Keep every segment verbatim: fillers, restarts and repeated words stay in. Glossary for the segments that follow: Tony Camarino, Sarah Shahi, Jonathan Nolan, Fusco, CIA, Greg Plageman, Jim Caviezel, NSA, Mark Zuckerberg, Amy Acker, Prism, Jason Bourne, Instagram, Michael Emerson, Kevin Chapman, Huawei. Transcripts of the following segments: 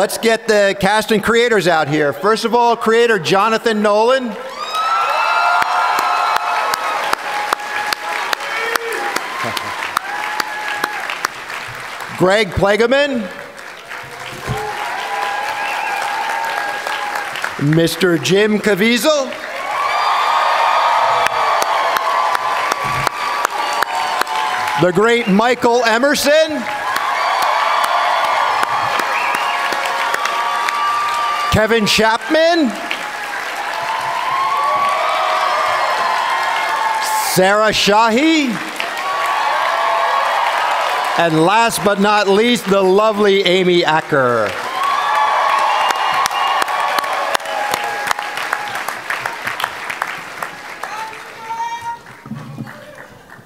Let's get the cast and creators out here. First of all, creator Jonathan Nolan. Greg Plageman. Mister Jim Caviezel. The great Michael Emerson. Kevin Chapman. Sarah Shahi. And last but not least, the lovely Amy Acker.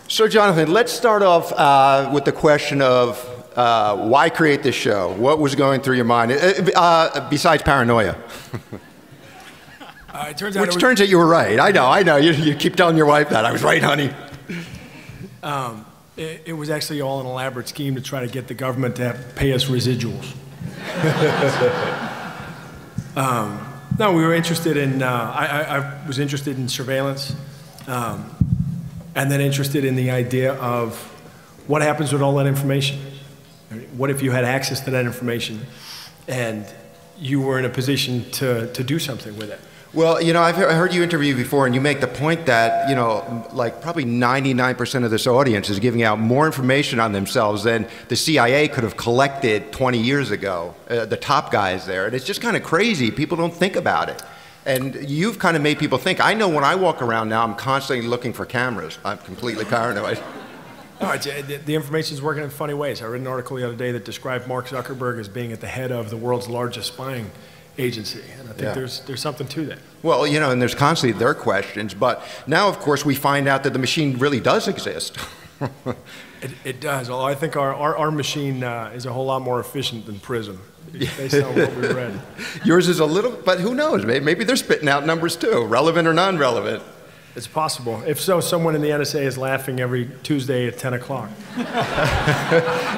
So Jonathan, let's start off uh, with the question of uh, why create this show? What was going through your mind, uh, besides paranoia? uh, it turns out Which it was... turns out you were right. I know, I know. You, you keep telling your wife that. I was right, honey. Um, it, it was actually all an elaborate scheme to try to get the government to have, pay us residuals. um, no, we were interested in, uh, I, I, I was interested in surveillance. Um, And then interested in the idea of what happens with all that information. What if you had access to that information and you were in a position to, to do something with it? Well, you know, I've heard you interview before, and you make the point that, you know, like probably ninety-nine percent of this audience is giving out more information on themselves than the C I A could have collected twenty years ago, uh, the top guys there. And it's just kind of crazy. People don't think about it. And you've kind of made people think. I know when I walk around now, I'm constantly looking for cameras. I'm completely paranoid. No, it's, it, the information's working in funny ways. I read an article the other day that described Mark Zuckerberg as being at the head of the world's largest spying agency. And I think yeah. there's, there's something to that. Well, you know, and there's constantly their questions. But now, of course, we find out that the machine really does exist. It, it does. Although I think our, our, our machine uh, is a whole lot more efficient than Prism, based on what we read. Yours is a little, but who knows? Maybe, maybe they're spitting out numbers too, relevant or non-relevant. It's possible. If so, someone in the N S A is laughing every Tuesday at ten o'clock.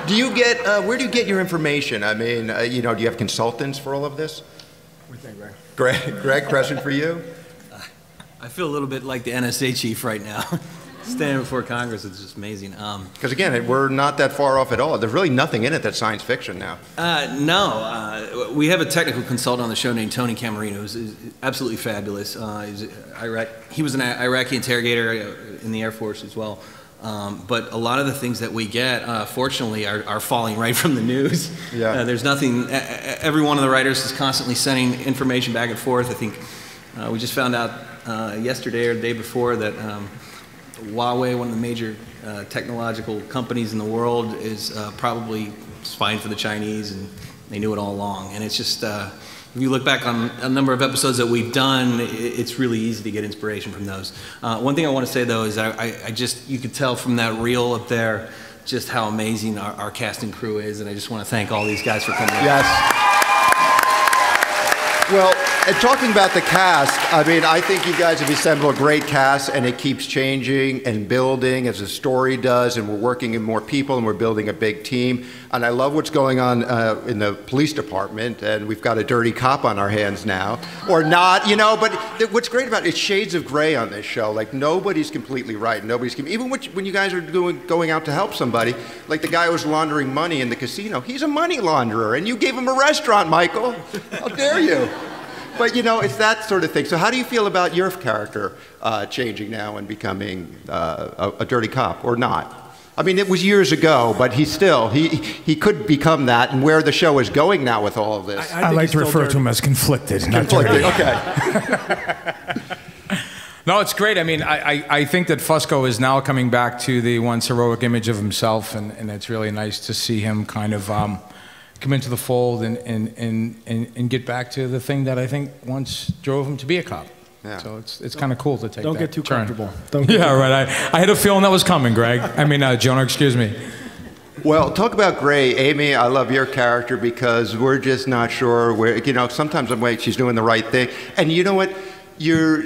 Do you get, uh, where do you get your information? I mean, uh, you know, do you have consultants for all of this? What do you think, Greg? Greg, Greg, question for you. Uh, I feel a little bit like the N S A chief right now. Standing before Congress is just amazing. Because um, again, we're not that far off at all. There's really nothing in it that's science fiction now. Uh, no, uh, we have a technical consultant on the show named Tony Camarino, who's absolutely fabulous. Uh, he's Iraq, he was an Iraqi interrogator in the Air Force as well. Um, but a lot of the things that we get, uh, fortunately, are, are falling right from the news. Yeah. Uh, there's nothing, every one of the writers is constantly sending information back and forth. I think uh, we just found out uh, yesterday or the day before that um, Huawei, one of the major uh, technological companies in the world, is uh, probably spying for the Chinese, and they knew it all along. And it's just, uh, if you look back on a number of episodes that we've done, it's really easy to get inspiration from those. Uh, one thing I want to say, though, is I, I, I just, you could tell from that reel up there just how amazing our, our cast and crew is, and I just want to thank all these guys for coming. Yes. Out. Well. And talking about the cast, I mean, I think you guys have assembled a great cast, and it keeps changing and building as the story does, and we're working in more people, and we're building a big team. And I love what's going on uh, in the police department, and we've got a dirty cop on our hands now, or not, you know, but what's great about it is shades of gray on this show. Like, nobody's completely right. Nobody's, com even when you guys are doing, going out to help somebody, like the guy who was laundering money in the casino, he's a money launderer, and you gave him a restaurant, Michael. How dare you? But, you know, it's that sort of thing. So how do you feel about your character uh, changing now and becoming uh, a, a dirty cop or not? I mean, it was years ago, but he still, he, he could become that, and where the show is going now with all of this. I, I, I like to refer dirty. to him as conflicted. Conflicted, not dirty. Okay. No, it's great. I mean, I, I, I think that Fusco is now coming back to the once heroic image of himself, and, and it's really nice to see him kind of... Um, come into the fold and, and, and, and, and get back to the thing that I think once drove him to be a cop. Yeah. So it's, it's kind of cool to take Don't that get too turn. comfortable. Don't get yeah, too right. I, I had a feeling that was coming, Greg. I mean, uh, Jonah, excuse me. Well, talk about Gray. Amy, I love your character because we're just not sure where, you know, sometimes I'm like, she's doing the right thing. And you know what? You're,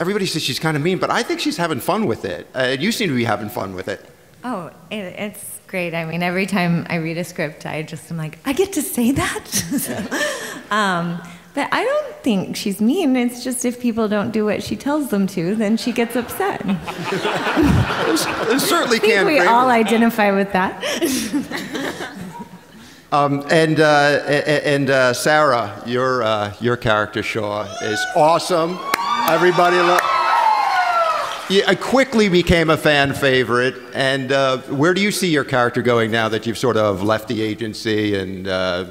everybody says she's kind of mean, but I think she's having fun with it. Uh, you seem to be having fun with it. Oh, it, it's great. I mean, every time I read a script, I just am like, I get to say that? So, um, but I don't think she's mean. It's just if people don't do what she tells them to, then she gets upset. It certainly can be. I think we all identify with that. Um, and uh, and uh, Sarah, your uh, your character Shaw is awesome. Everybody lo yeah, I quickly became a fan favorite. And uh, where do you see your character going now that you've sort of left the agency, and uh,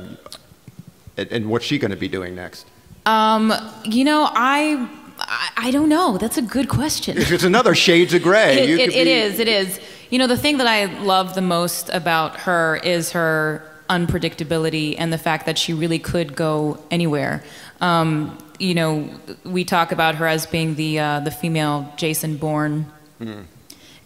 and, and what's she going to be doing next? Um, you know, I, I I don't know. That's a good question. It's another Shades of Grey. It, you it, it is. It is. You know, the thing that I love the most about her is her unpredictability and the fact that she really could go anywhere. Um, you know, we talk about her as being the uh, the female Jason Bourne, mm.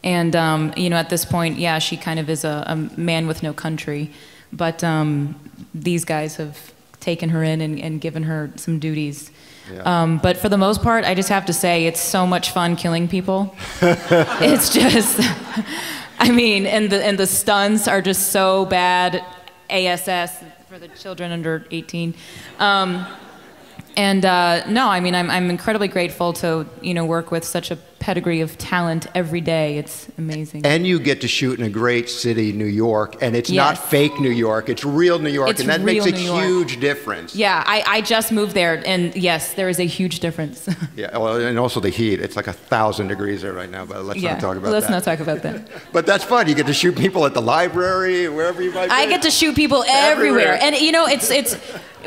and um, you know, at this point, yeah, she kind of is a, a man with no country. But um, these guys have taken her in and, and given her some duties. Yeah. Um, but for the most part, I just have to say it's so much fun killing people. It's just, I mean, and the and the stunts are just so bad. A S S for the children under eighteen, um, and uh, no, I mean I'm I'm incredibly grateful to you know work with such a pedigree of talent every day. It's amazing. And you get to shoot in a great city, New York, and it's yes. not fake New York; it's real New York, it's and that makes a huge difference. Yeah, I I just moved there, and yes, there is a huge difference. Yeah, well, and also the heat. It's like a thousand degrees there right now, but let's yeah. not talk about let's that. Let's not talk about that. But that's fun. You get to shoot people at the library, wherever you might be. I get to shoot people everywhere, everywhere. and you know, it's it's.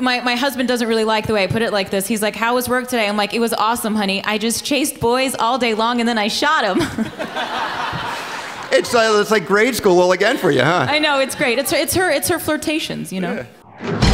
My, my husband doesn't really like the way I put it like this. He's like, how was work today? I'm like, it was awesome, honey. I just chased boys all day long and then I shot them. it's, uh, it's like grade school all again for you, huh? I know, it's great. It's, it's, her, it's her flirtations, you know? Yeah.